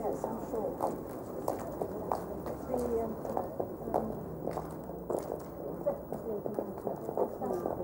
Yes, I'm sure. The